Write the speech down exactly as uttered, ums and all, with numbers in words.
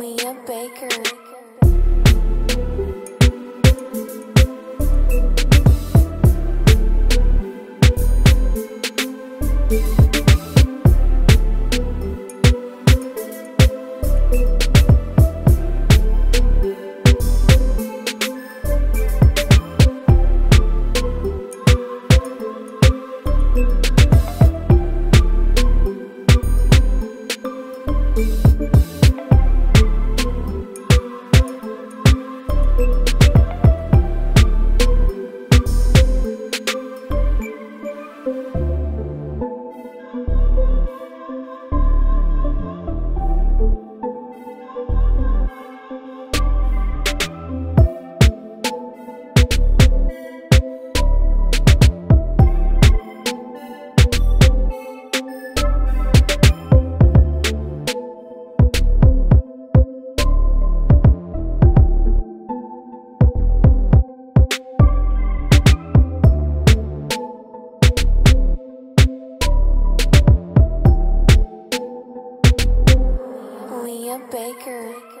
Leah Baker. Baker.